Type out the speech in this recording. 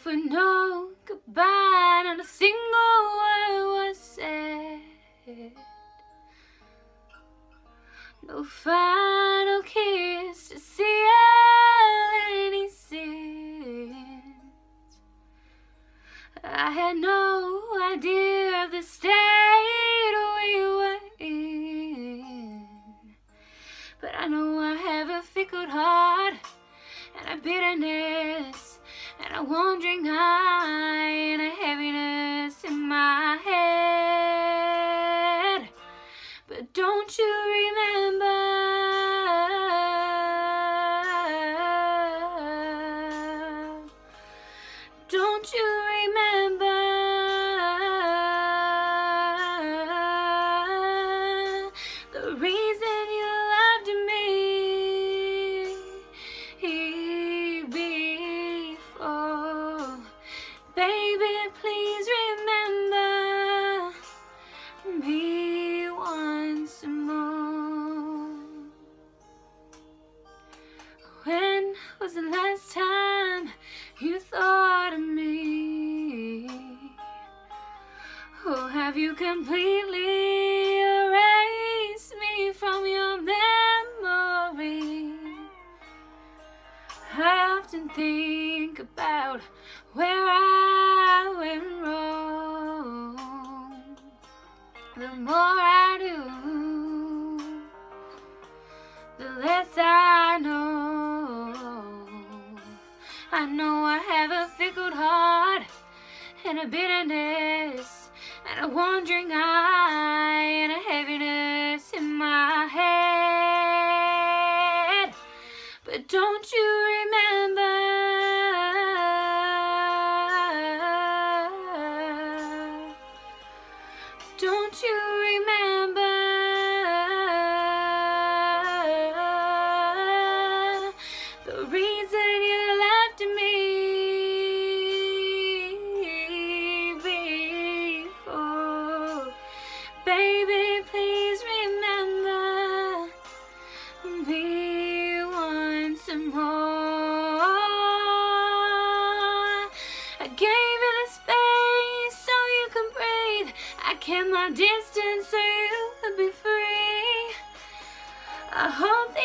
If we know goodbye, not a single word was said. No final kiss to seal any sins. I had no idea of the state we were in, but I know I have a fickle heart and a bitterness and a wandering eye and a heaviness in my head. But don't you remember? Don't you remember the reason you loved me? Was the last time you thought of me? Oh, have you completely erased me from your memory? I often think about where I went wrong. The more I do, the less I know. I know I have a fickle heart and a bitterness and a wandering eye and a heaviness in my head. But don't you remember? Don't you remember the reason you to me before? Baby, please remember me once more. I gave you the space so you can breathe. I kept my distance so you could be free. I hope that